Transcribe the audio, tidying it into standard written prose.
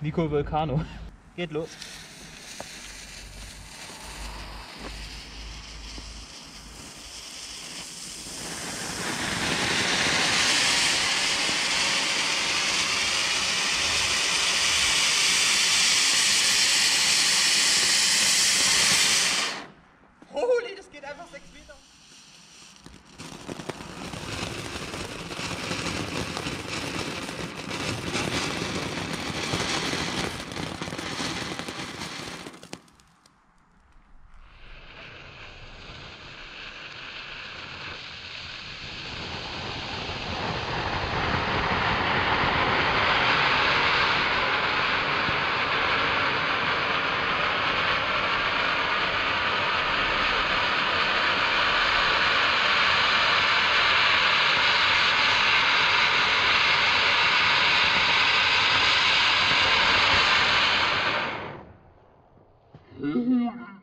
Nico Vulcano. Geht los. Holy, das geht einfach 6 Meter. Yeah.